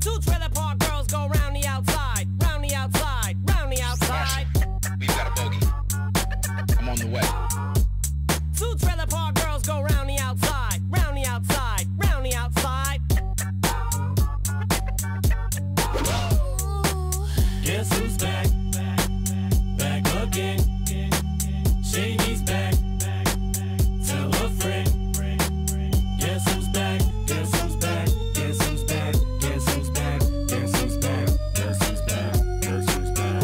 Two trailer park girls go round the outside, round the outside, round the outside. We've got a bogey. I'm on the way. Two trailer park girls go round the outside, round the outside, round the outside. Guess who's back? Back again. Shady's back. Tell a friend. Guess who's back? Guess who's back? Guess who's back? Guess who's back? Guess who's back? Guess who's back? Guess who's back?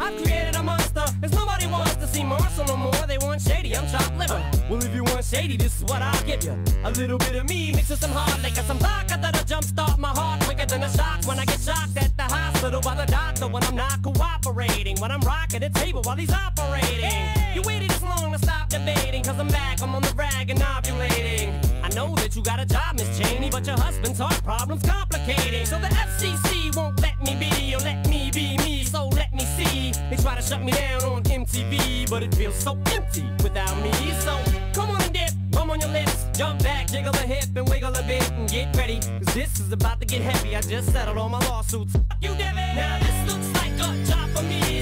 I've created a monster, cause nobody wants to see Marshall no more. They want Shady, I'm chopped liver. Well, if you want Shady, this is what I'll give you. A little bit of me mixed with some hard liquor, some vodka that'll jumpstart my heart quicker than a shock. When I get shocked at the hospital by the doctor, when I'm not cooperating, when I'm rocking the table while he's operating. Hey! You waited this long to stop debating, cause I'm back, I'm on the rag and ovulating. I know that you got a job, Miss Cheney, but your husband's heart problem's complicating. So the FCC won't let me be, or let me be me, so let me see. They try to shut me down on MTV, but it feels so empty without me. So come on and dip, come on your lips, jump back, jiggle a hip and wiggle a bit and get ready, cause this is about to get heavy. I just settled all my lawsuits. Fuck you, Devin. Now this looks like a job for me.